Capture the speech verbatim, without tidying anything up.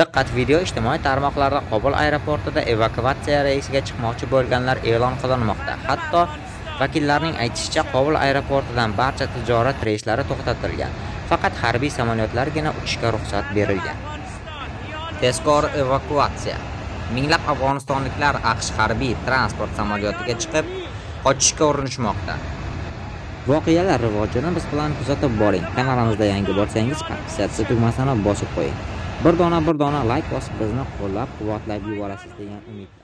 Diqqat, video ijtimoiy tarmoqlarda Qobul aeroportida evakuatsiya reysiga chiqmoqchi bo'lganlar e'lon qilinmoqda. Hatto vakillarning aytishicha, Qobul aeroportidan barcha tijorat reyslari to'xtatilgan. Faqat harbiy samolyotlargina uchishga ruxsat berilgan. Tezkor evakuatsiya. Minglab afg'onistonliklar AQSh harbiy transport samolyotiga chiqib qochishga urinishmoqda. Voqealar rivojini biz bilan kuzatib boring. Kanalimizda yangi bo'lsangiz, podpisatsiya tugmasini bosib qo'ying. Bir dona bir dona like bosib bizni qo'llab-quvvatlab yuborasiz degan umid.